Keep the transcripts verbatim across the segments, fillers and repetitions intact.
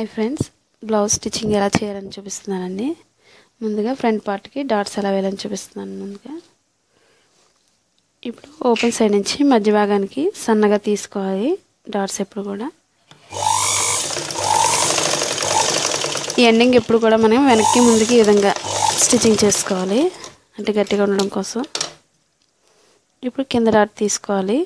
Hi friends, blouse stitching ela cheyalani chupistunananni. Munduga front part ki dots ela velani chupistunnanu munduga. Ippudu open side nunchi madhya bhaganiki sannaga teeskovali dots eppudu kuda. Ee ending eppudu kuda manam venakki munduki ee vidhanga stitching chesukovali ante gattiga undadam kosam. Ippudu kinda dot teeskovali.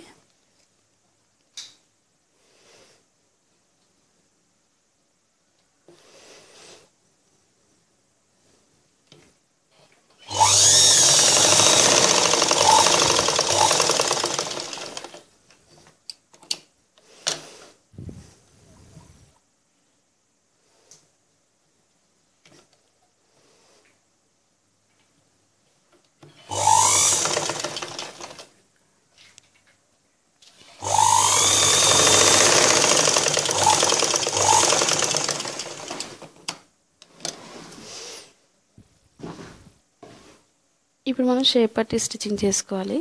ఇప్పుడు మనం shape పట్టి stitching చేసుకోవాలి.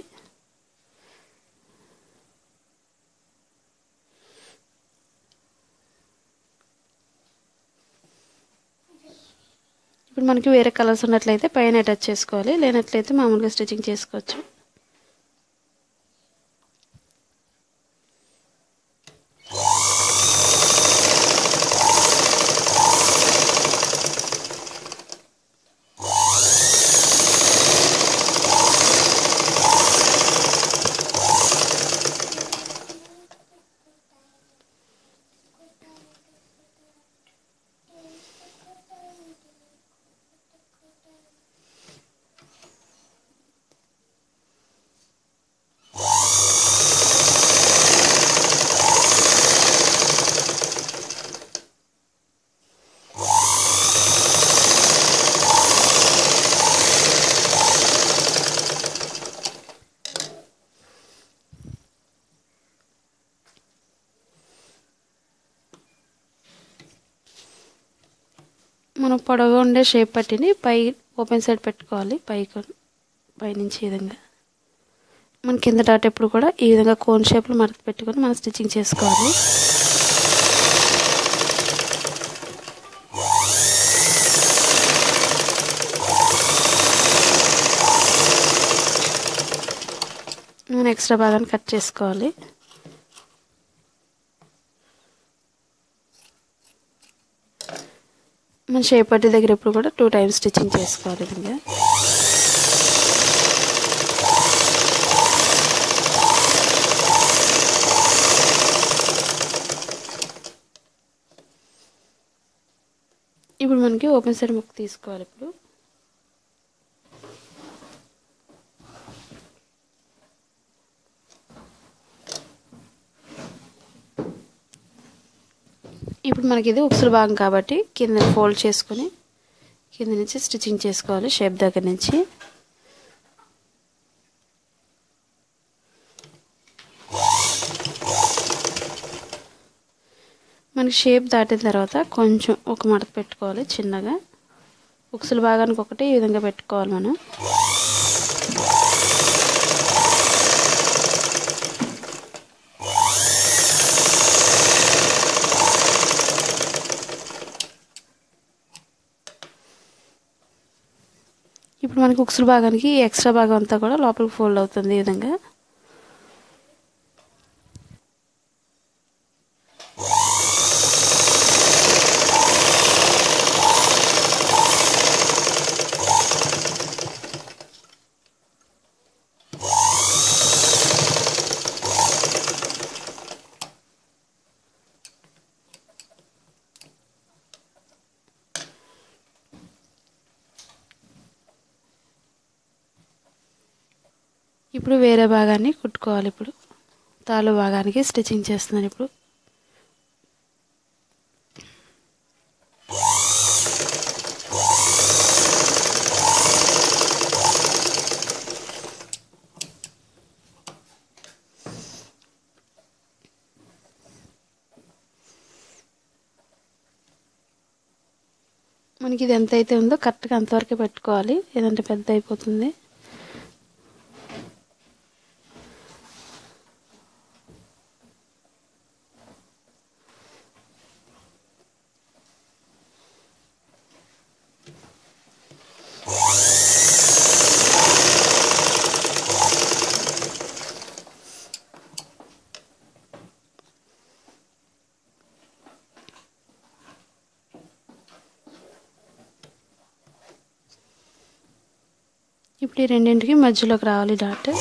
ఇప్పుడు మనకి వేరే colours ఉన్నట్లయితే పైన attach చేసుకోవాలి, లేనట్లయితే మామూలుగా స్టిచ్చింగ్ చేసుకోవచ్చు. మనం పొడవుగా ఉండే షేప్ పట్టిని పై ఓపెన్ సైడ్ పెట్టుకోవాలి. పై పై నుంచి ఈ విధంగా మన కింద డాట్ ఎప్పుడు కూడా ఈ విధంగా కోన్ షేప్లో మడత పెట్టుకొని మనం స్టిచ్చింగ్ చేసుకోవాలి. మనం ఎక్స్ట్రా భాగాన్ని కట్ చేసుకోవాలి. మనం షేప్ పట్టి దగ్గర ఎప్పుడు కూడా టూ టైమ్స్ స్టిచ్చింగ్ చేసుకోవాలి. ఇంకా ఇప్పుడు మనకి ఓపెన్ సైడ్ ముక్కు తీసుకోవాలి. ఇప్పుడు ఇప్పుడు మనకి ఇది ఉక్సుల భాగం కాబట్టి కింద ఫోల్డ్ చేసుకొని కింద నుంచి స్టిచ్చింగ్ చేసుకోవాలి. షేప్ దగ్గర నుంచి మనకి షేప్ దాటిన తర్వాత కొంచెం ఒక మడత పెట్టుకోవాలి. చిన్నగా ఉక్సుల భాగానికి ఒకటి ఈ విధంగా పెట్టుకోవాలి. మనం ఇప్పుడు మనకి ఉక్సుల భాగానికి ఎక్స్ట్రా భాగం అంతా కూడా లోపలికి ఫోల్డ్ అవుతుంది ఈ విధంగా. ఇప్పుడు వేరే భాగాన్ని కుట్టుకోవాలి. ఇప్పుడు తాళు భాగానికి స్టిచ్చింగ్ చేస్తున్నాను. ఇప్పుడు మనకి ఇది ఎంత అయితే ఉందో కరెక్ట్గా అంతవరకు పెట్టుకోవాలి, లేదంటే పెద్ద అయిపోతుంది. ఇప్పుడు రెండింటికి మధ్యలోకి రావాలి డాట్.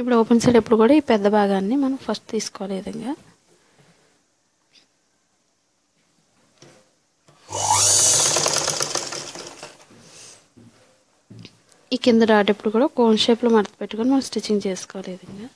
ఇప్పుడు ఓపెన్ సైడ్ ఎప్పుడు కూడా ఈ పెద్ద భాగాన్ని మనం ఫస్ట్ తీసుకోవాలి ఈ విధంగా. ఈ కింద డాట్ ఎప్పుడు కూడా కోన్ షేప్లో మడత పెట్టుకొని మనం స్టిచ్చింగ్ చేసుకోవాలి ఈ విధంగా.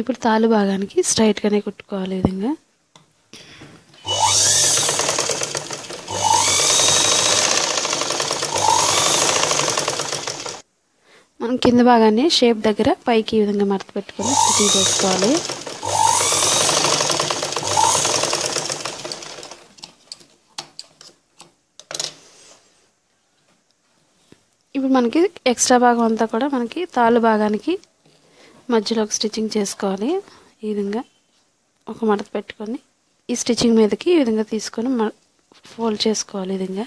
ఇప్పుడు తాలు భాగానికి స్ట్రైట్గానే కుట్టుకోవాలి ఈ విధంగా. మనం కింద భాగాన్ని షేప్ దగ్గర పైకి ఈ విధంగా మడత పెట్టుకొని స్టిచ్చింగ్ చేసుకోవాలి. ఇప్పుడు మనకి ఎక్స్ట్రా భాగం అంతా కూడా మనకి తాలు భాగానికి మధ్యలోకి స్టిచ్చింగ్ చేసుకోవాలి ఈ విధంగా. ఒక మడత పెట్టుకొని ఈ స్టిచ్చింగ్ మీదకి ఈ విధంగా తీసుకొని ఫోల్డ్ చేసుకోవాలి ఈ విధంగా.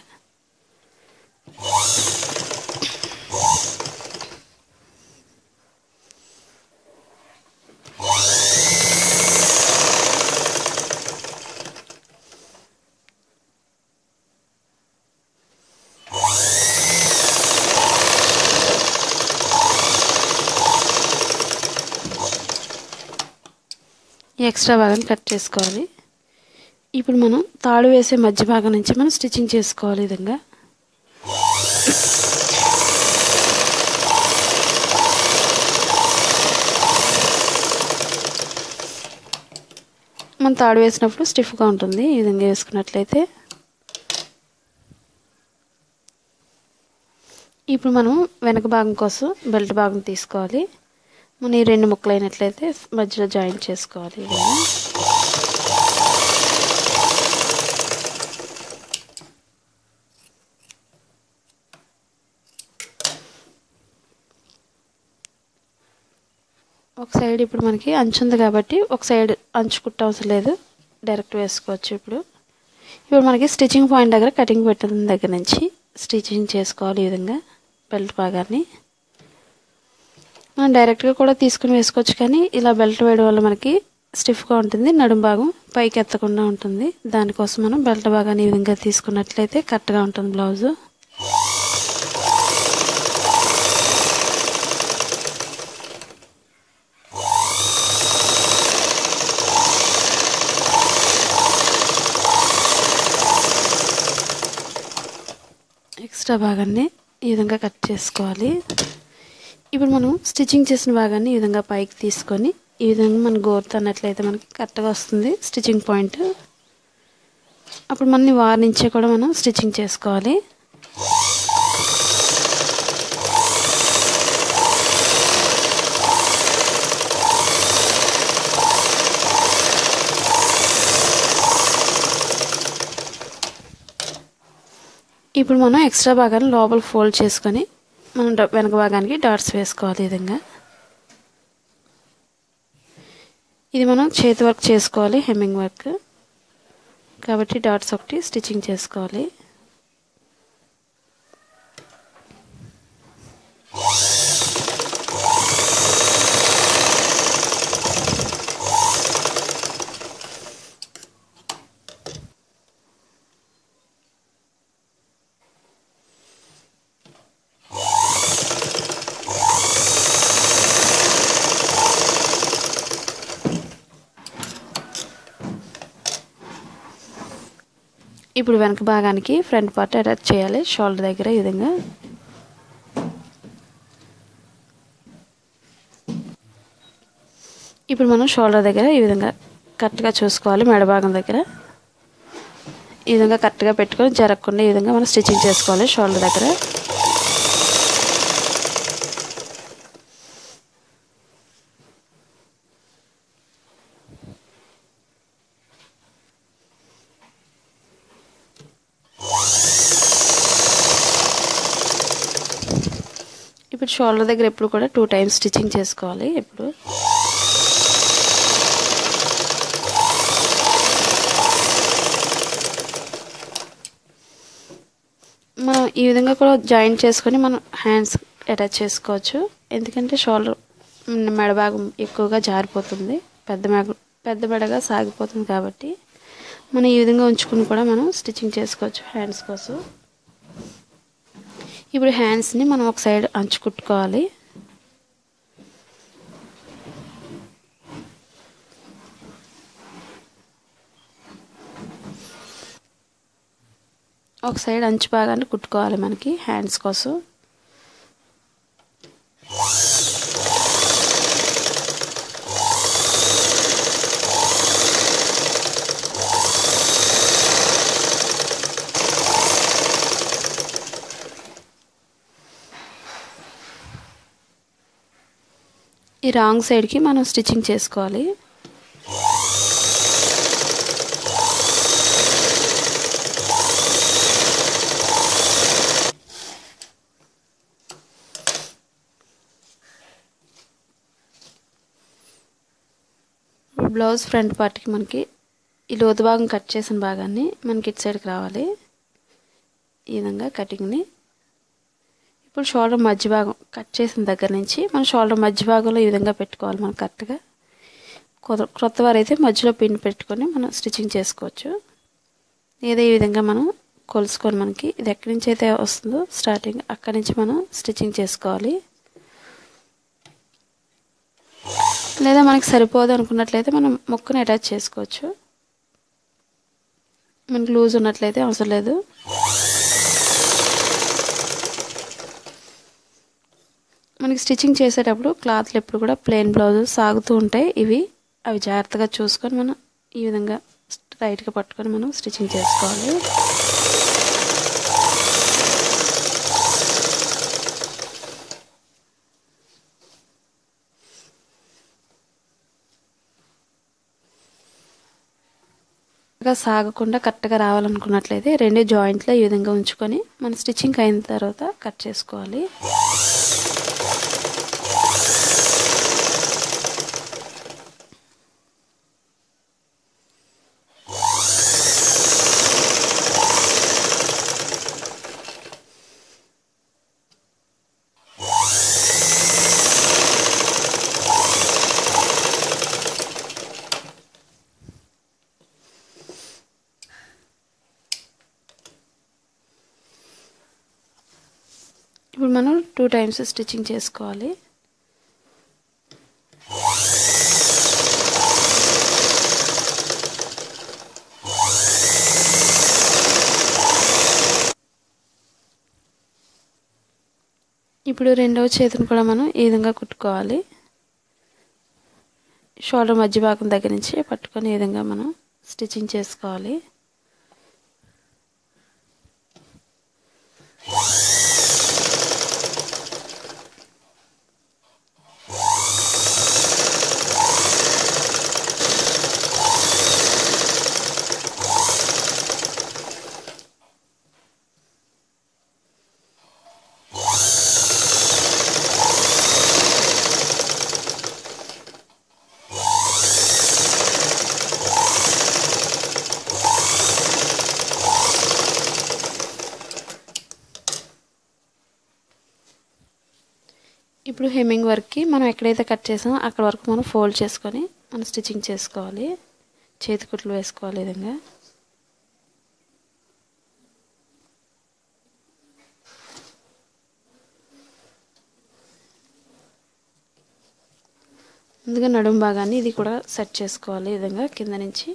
ఎక్స్ట్రా భాగాన్ని కట్ చేసుకోవాలి. ఇప్పుడు మనం తాడు వేసే మధ్య భాగం నుంచి మనం స్టిచ్చింగ్ చేసుకోవాలి ఈ విధంగా. మనం తాడు వేసినప్పుడు స్టిఫ్గా ఉంటుంది ఈ విధంగా వేసుకున్నట్లయితే. ఇప్పుడు మనం వెనక భాగం కోసం బెల్ట్ భాగం తీసుకోవాలి. మనం ఈ రెండు ముక్కలు అయినట్లయితే మధ్యలో జాయిన్ చేసుకోవాలి. ఒక సైడ్ ఇప్పుడు మనకి అంచు ఉంది కాబట్టి ఒక సైడ్ అంచు కుట్టవసరం లేదు, డైరెక్ట్ వేసుకోవచ్చు. ఇప్పుడు ఇప్పుడు మనకి స్టిచ్చింగ్ పాయింట్ దగ్గర కటింగ్ పెట్టిన దగ్గర నుంచి స్టిచ్చింగ్ చేసుకోవాలి ఈ విధంగా బెల్ట్ భాగాన్ని. మనం డైరెక్ట్గా కూడా తీసుకుని వేసుకోవచ్చు, కానీ ఇలా బెల్ట్ వేయడం వల్ల మనకి స్టిఫ్గా ఉంటుంది, నడుం భాగం పైకి ఎత్తకుండా ఉంటుంది. దానికోసం మనం బెల్ట్ భాగాన్ని ఈ విధంగా తీసుకున్నట్లయితే కరెక్ట్గా ఉంటుంది బ్లౌజు. ఎక్స్ట్రా భాగాన్ని ఈ విధంగా కట్ చేసుకోవాలి. ఇప్పుడు మనం స్టిచ్చింగ్ చేసిన భాగాన్ని ఈ విధంగా పైకి తీసుకొని ఈ విధంగా మనం గోర్త అన్నట్లయితే మనకి కరెక్ట్గా వస్తుంది స్టిచ్చింగ్ పాయింట్. అప్పుడు మనని వార్ నుంచే కూడా మనం స్టిచ్చింగ్ చేసుకోవాలి. ఇప్పుడు మనం ఎక్స్ట్రా భాగాన్ని లోపల ఫోల్డ్ చేసుకొని మనం వెనక భాగానికి డాట్స్ వేసుకోవాలి. ఈ విధంగా ఇది మనం చేతి వర్క్ చేసుకోవాలి, హెమ్మింగ్ వర్క్ కాబట్టి డాట్స్ ఒకటి స్టిచ్చింగ్ చేసుకోవాలి. ఇప్పుడు వెనక భాగానికి ఫ్రంట్ పార్ట్ అటాచ్ చేయాలి. షోల్డర్ దగ్గర ఈ విధంగా ఇప్పుడు మనం షోల్డర్ దగ్గర ఈ విధంగా కరెక్ట్గా చూసుకోవాలి. మెడ భాగం దగ్గర ఈ విధంగా కరెక్ట్గా పెట్టుకొని జరగకుండా ఈ విధంగా మనం స్టిచ్చింగ్ చేసుకోవాలి. షోల్డర్ దగ్గర ఇప్పుడు షోల్డర్ దగ్గర ఎప్పుడు కూడా టూ టైమ్స్ స్టిచ్చింగ్ చేసుకోవాలి. ఇప్పుడు మనం ఈ విధంగా కూడా జాయింట్ చేసుకొని మనం హ్యాండ్స్ అటాచ్ చేసుకోవచ్చు. ఎందుకంటే షోల్డర్ మెడ భాగం ఎక్కువగా జారిపోతుంది, పెద్ద మెడ పెద్ద మెడగా సాగిపోతుంది కాబట్టి మనం ఈ విధంగా ఉంచుకుని కూడా మనం స్టిచ్చింగ్ చేసుకోవచ్చు హ్యాండ్స్ కోసం. ఇప్పుడు హ్యాండ్స్ని మనం ఒక సైడ్ అంచు కుట్టుకోవాలి. ఒక సైడ్ అంచు భాగాన్ని కుట్టుకోవాలి మనకి హ్యాండ్స్ కోసం. ఈ రాంగ్ సైడ్కి మనం స్టిచ్చింగ్ చేసుకోవాలి. బ్లౌజ్ ఫ్రంట్ పార్ట్కి మనకి ఈ లోతు భాగం కట్ చేసిన భాగాన్ని మనకి ఇటు సైడ్కి రావాలి ఈ విధంగా కటింగ్ని. ఇప్పుడు షోల్డర్ మధ్య భాగం కట్ చేసిన దగ్గర నుంచి మనం షోల్డర్ మధ్య భాగంలో ఈ విధంగా పెట్టుకోవాలి. మనం కరెక్ట్గా క్రొత్త వారైతే మధ్యలో పిన్ పెట్టుకొని మనం స్టిచ్చింగ్ చేసుకోవచ్చు. ఏదో ఈ విధంగా మనం కొలుసుకొని మనకి ఇది ఎక్కడి నుంచి అయితే వస్తుందో స్టార్టింగ్ అక్కడి నుంచి మనం స్టిచ్చింగ్ చేసుకోవాలి. లేదా మనకి సరిపోదు అనుకున్నట్లయితే మనం ముక్కని అటాచ్ చేసుకోవచ్చు. మనకి లూజ్ ఉన్నట్లయితే అవసరం లేదు. మనకి స్టిచ్చింగ్ చేసేటప్పుడు క్లాత్లు ఎప్పుడు కూడా ప్లెయిన్ బ్లౌజులు సాగుతూ ఉంటాయి. ఇవి అవి జాగ్రత్తగా చూసుకొని మనం ఈ విధంగా టైట్గా పట్టుకొని మనం స్టిచ్చింగ్ చేసుకోవాలి. సాగకుండా కరెక్ట్గా రావాలనుకున్నట్లయితే రెండు జాయింట్లు ఈ విధంగా ఉంచుకొని మనం స్టిచ్చింగ్ అయిన తర్వాత కట్ చేసుకోవాలి. ఇప్పుడు మనం టూ టైమ్స్ స్టిచ్చింగ్ చేసుకోవాలి. ఇప్పుడు రెండవ చేతిని కూడా మనం ఈ విధంగా కుట్టుకోవాలి. షోల్డర్ మధ్య భాగం దగ్గర నుంచి పట్టుకొని ఈ విధంగా మనం స్టిచ్చింగ్ చేసుకోవాలి. ఇప్పుడు హెమ్మింగ్ వర్క్కి మనం ఎక్కడైతే కట్ చేసామో అక్కడ వరకు మనం ఫోల్డ్ చేసుకొని మనం స్టిచ్చింగ్ చేసుకోవాలి. చేతి కుట్లు వేసుకోవాలి ఈ విధంగా. ముందుగా నడుము భాగాన్ని ఇది కూడా సెట్ చేసుకోవాలి ఈ విధంగా కింద నుంచి.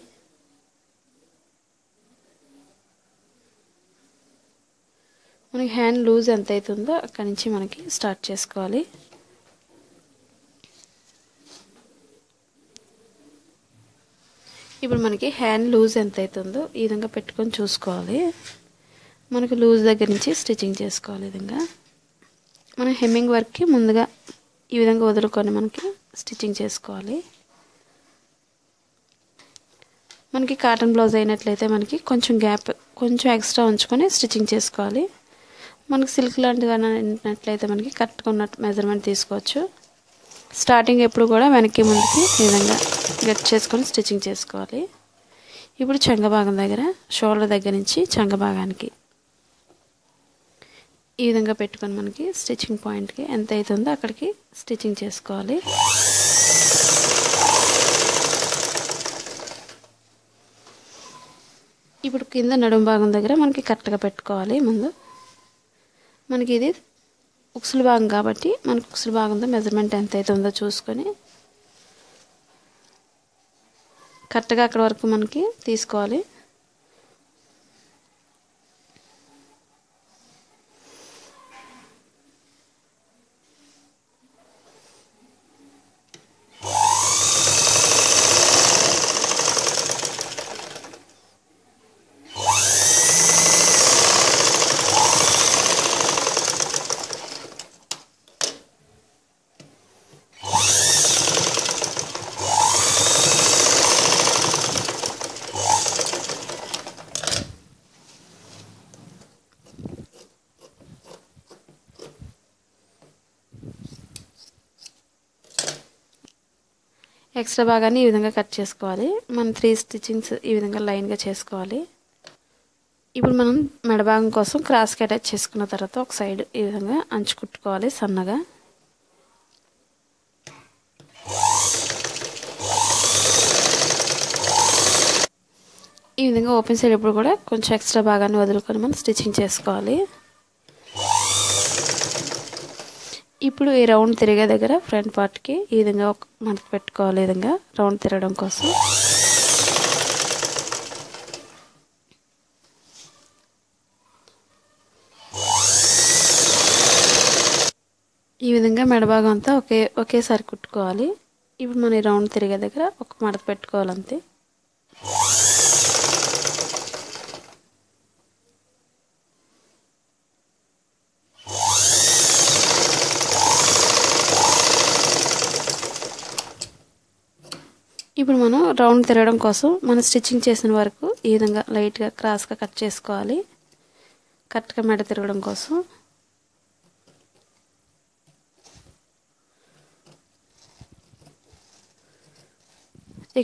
మనకి హ్యాండ్ లూజ్ ఎంత అవుతుందో అక్కడి నుంచి మనకి స్టార్ట్ చేసుకోవాలి. ఇప్పుడు మనకి హ్యాండ్ లూజ్ ఎంత అవుతుందో ఈ విధంగా పెట్టుకొని చూసుకోవాలి. మనకు లూజ్ దగ్గర నుంచి స్టిచ్చింగ్ చేసుకోవాలి ఈ విధంగా. మన హెమ్మింగ్ వర్క్కి ముందుగా ఈ విధంగా వదులుకొని మనకి స్టిచ్చింగ్ చేసుకోవాలి. మనకి కాటన్ బ్లౌజ్ అయినట్లయితే మనకి కొంచెం గ్యాప్ కొంచెం ఎక్స్ట్రా ఉంచుకొని స్టిచ్చింగ్ చేసుకోవాలి. మనకి సిల్క్ లాంటివి అన్నట్లయితే మనకి కరెక్ట్గా మెజర్మెంట్ తీసుకోవచ్చు. స్టార్టింగ్ ఎప్పుడు కూడా వెనక్కి ముందుకి ఈ విధంగా గట్ చేసుకొని స్టిచ్చింగ్ చేసుకోవాలి. ఇప్పుడు చంగ భాగం దగ్గర షోల్డర్ దగ్గర నుంచి చంగ భాగానికి ఈ విధంగా పెట్టుకొని మనకి స్టిచ్చింగ్ పాయింట్కి ఎంత అవుతుందో అక్కడికి స్టిచ్చింగ్ చేసుకోవాలి. ఇప్పుడు కింద నడుము భాగం దగ్గర మనకి కరెక్ట్గా పెట్టుకోవాలి. ముందు మనకి ఇది ఉక్సుల భాగం కాబట్టి మనకు ఉక్సుల భాగంతో మెజర్మెంట్ ఎంత అవుతుందో చూసుకొని కరెక్ట్గా అక్కడ వరకు మనకి తీసుకోవాలి. ఎక్స్ట్రా భాగాన్ని ఈ విధంగా కట్ చేసుకోవాలి. మనం త్రీ స్టిచ్చింగ్స్ ఈ విధంగా లైన్గా చేసుకోవాలి. ఇప్పుడు మనం మెడభాగం కోసం క్రాస్కి అటాచ్ చేసుకున్న తర్వాత ఒక సైడ్ ఈ విధంగా అంచు కుట్టుకోవాలి సన్నగా. ఈ విధంగా ఓపెన్ సైడ్ ఇప్పుడు కూడా కొంచెం ఎక్స్ట్రా భాగాన్ని వదులుకొని మనం స్టిచ్చింగ్ చేసుకోవాలి. ఇప్పుడు ఈ రౌండ్ తిరిగే దగ్గర ఫ్రంట్ పార్ట్కి ఈ విధంగా ఒక మడత పెట్టుకోవాలి. ఈ విధంగా రౌండ్ తిరగడం కోసం ఈ విధంగా మెడభాగం అంతా ఒకే ఒకేసారి కుట్టుకోవాలి. ఇప్పుడు మనం ఈ రౌండ్ తిరిగే దగ్గర ఒక మడత పెట్టుకోవాలంతే. ఇప్పుడు మనం రౌండ్ తిరగడం కోసం మనం స్టిచ్చింగ్ చేసిన వరకు ఈ విధంగా లైట్గా క్రాస్గా కట్ చేసుకోవాలి. కరెక్ట్గా మెడ తిరగడం కోసం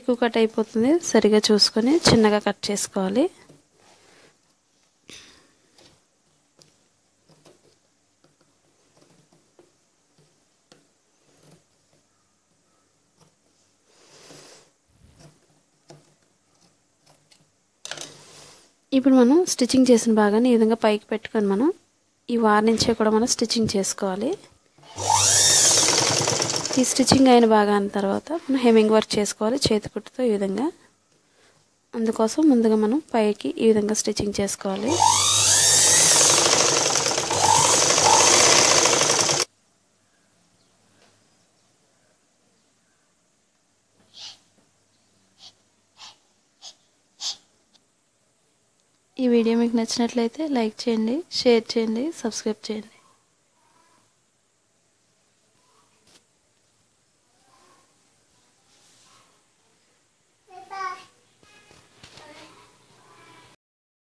ఎక్కువ కట్ అయిపోతుంది సరిగా చూసుకొని చిన్నగా కట్ చేసుకోవాలి. ఇప్పుడు మనం స్టిచ్చింగ్ చేసిన భాగాన్ని ఈ విధంగా పైకి పెట్టుకొని మనం ఈ వార్ నుంచే కూడా మనం స్టిచ్చింగ్ చేసుకోవాలి. ఈ స్టిచ్చింగ్ అయిన భాగాన్ని తర్వాత మనం హెమ్మింగ్ వర్క్ చేసుకోవాలి చేతి కుట్టుతో ఈ విధంగా. అందుకోసం ముందుగా మనం పైకి ఈ విధంగా స్టిచ్చింగ్ చేసుకోవాలి. ఈ వీడియో మీకు నచ్చినట్లయితే లైక్ చేయండి, షేర్ చేయండి, సబ్స్క్రైబ్ చేయండి.